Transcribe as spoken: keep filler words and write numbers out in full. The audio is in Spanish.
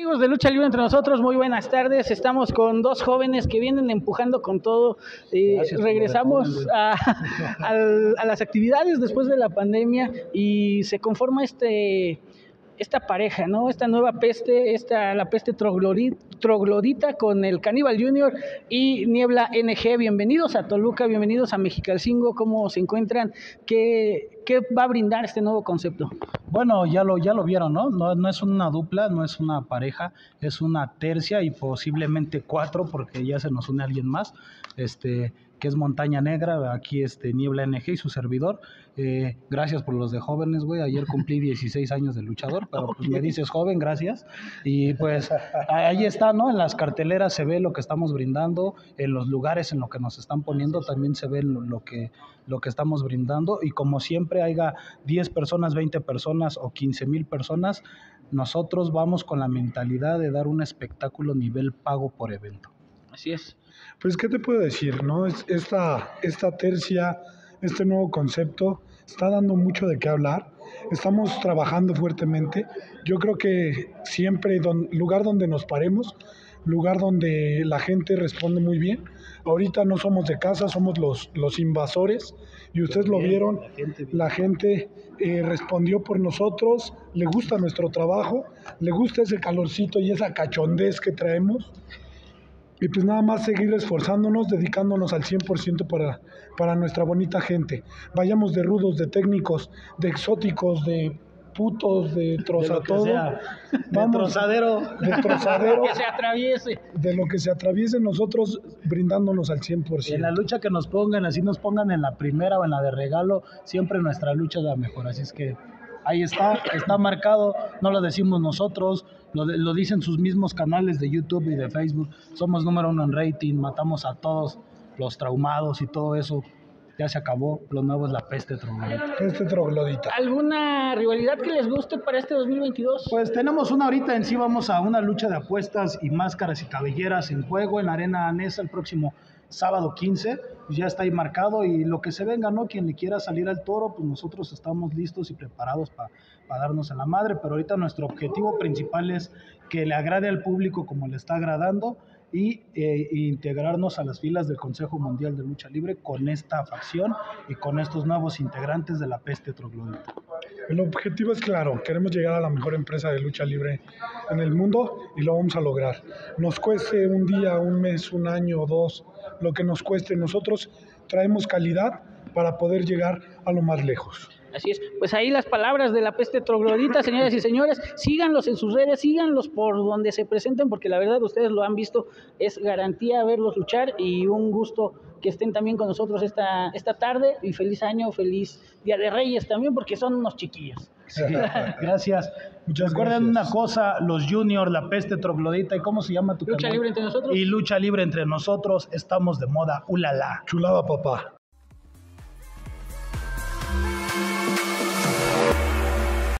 Amigos de Lucha Libre Entre Nosotros, muy buenas tardes. Estamos con dos jóvenes que vienen empujando con todo. Eh, Gracias, regresamos a, a, a las actividades después de la pandemia y se conforma este esta pareja, ¿no? Esta nueva peste, esta la peste troglodita con el Caníbal Junior y Niebla N G. Bienvenidos a Toluca, bienvenidos a Mexicalcingo. ¿Cómo se encuentran? ¿Qué ¿Qué va a brindar este nuevo concepto? Bueno, ya lo, ya lo vieron, ¿no? ¿no? No es una dupla, no es una pareja, es una tercia y posiblemente cuatro, porque ya se nos une alguien más, este, que es Montaña Negra, aquí este Niebla N G y su servidor. Eh, gracias por los de jóvenes, güey. Ayer cumplí dieciséis años de luchador, pero pues me dices joven, gracias. Y pues ahí está, ¿no? En las carteleras se ve lo que estamos brindando, en los lugares en lo que nos están poniendo también se ve lo, lo, que, lo que estamos brindando. Y como siempre, haya diez personas, veinte personas o quince mil personas, nosotros vamos con la mentalidad de dar un espectáculo nivel pago por evento. Así es. Pues, ¿qué te puedo decir, no? Esta, esta tercia, este nuevo concepto, está dando mucho de qué hablar. Estamos trabajando fuertemente. Yo creo que siempre, don, lugar donde nos paremos, lugar donde la gente responde muy bien. Ahorita no somos de casa, somos los, los invasores, y ustedes bien, lo vieron, la gente, la gente eh, respondió por nosotros, le gusta nuestro trabajo, le gusta ese calorcito y esa cachondez que traemos, y pues nada más seguir esforzándonos, dedicándonos al cien por ciento para, para nuestra bonita gente. Vayamos de rudos, de técnicos, de exóticos, de putos, de trozatodo, de, de trozadero, de trozadero, de lo que se atraviese, de lo que se atraviese, nosotros brindándonos al cien por ciento. En la lucha que nos pongan, así nos pongan en la primera o en la de regalo, siempre nuestra lucha es la mejor, así es que ahí está, está marcado, no lo decimos nosotros, lo, lo dicen sus mismos canales de YouTube y de Facebook. Somos número uno en rating, matamos a todos los traumados y todo eso. Ya se acabó, lo nuevo es la peste troglodita. Peste troglodita. ¿Alguna rivalidad que les guste para este dos mil veintidós? Pues tenemos una ahorita en sí, vamos a una lucha de apuestas y máscaras y cabelleras en juego en Arena Anessa el próximo sábado quince, pues ya está ahí marcado, y lo que se venga, ¿no? Quien le quiera salir al toro, pues nosotros estamos listos y preparados para pa darnos a la madre, pero ahorita nuestro objetivo principal es que le agrade al público como le está agradando, y eh, integrarnos a las filas del Consejo Mundial de Lucha Libre con esta facción y con estos nuevos integrantes de la peste troglodita. El objetivo es claro, queremos llegar a la mejor empresa de lucha libre en el mundo y lo vamos a lograr. Nos cueste un día, un mes, un año o dos, lo que nos cueste, nosotros traemos calidad para poder llegar a lo más lejos. Así es, pues ahí las palabras de la peste troglodita, señoras y señores. Síganlos en sus redes, síganlos por donde se presenten, porque la verdad ustedes lo han visto, es garantía verlos luchar, y un gusto que estén también con nosotros esta, esta tarde, y feliz año, feliz Día de Reyes también, porque son unos chiquillos. Sí, gracias. Muchas Recuerden gracias. Una cosa, los Junior, la peste troglodita, ¿y cómo se llama tu Lucha canal? Libre Entre Nosotros. Y Lucha Libre Entre Nosotros, estamos de moda, ulala. Chulada, papá.